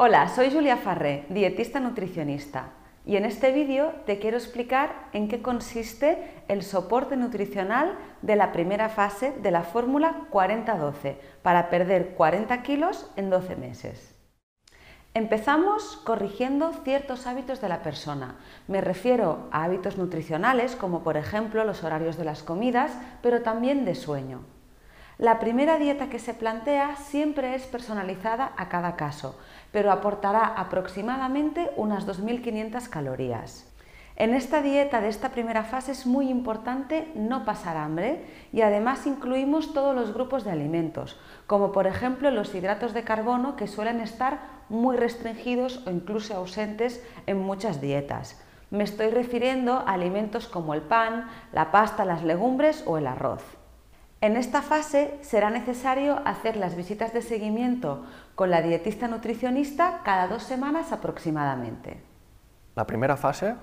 Hola, soy Julia Farré, dietista nutricionista, y en este vídeo te quiero explicar en qué consiste el soporte nutricional de la primera fase de la Fórmula 40/12 para perder 40 kilos en 12 meses. Empezamos corrigiendo ciertos hábitos de la persona. Me refiero a hábitos nutricionales como por ejemplo los horarios de las comidas, pero también de sueño. La primera dieta que se plantea siempre es personalizada a cada caso, pero aportará aproximadamente unas 2.500 calorías. En esta dieta de esta primera fase es muy importante no pasar hambre y además incluimos todos los grupos de alimentos, como por ejemplo los hidratos de carbono que suelen estar muy restringidos o incluso ausentes en muchas dietas. Me estoy refiriendo a alimentos como el pan, la pasta, las legumbres o el arroz. En esta fase será necesario hacer las visitas de seguimiento con la dietista nutricionista cada 2 semanas aproximadamente. La primera fase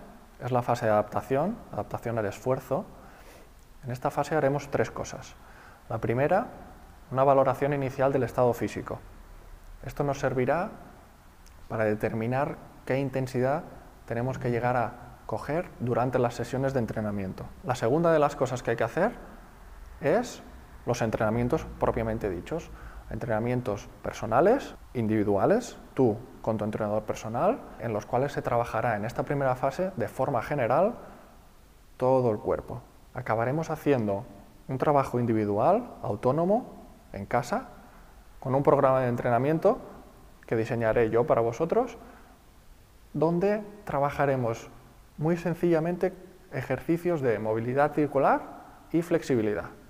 es la fase de adaptación, adaptación al esfuerzo. En esta fase haremos 3 cosas. La primera, una valoración inicial del estado físico. Esto nos servirá para determinar qué intensidad tenemos que llegar a coger durante las sesiones de entrenamiento. La segunda de las cosas que hay que hacer es los entrenamientos propiamente dichos, entrenamientos personales, individuales, tú con tu entrenador personal, en los cuales se trabajará en esta primera fase de forma general todo el cuerpo. Acabaremos haciendo un trabajo individual, autónomo, en casa, con un programa de entrenamiento que diseñaré yo para vosotros, donde trabajaremos muy sencillamente ejercicios de movilidad circular y flexibilidad.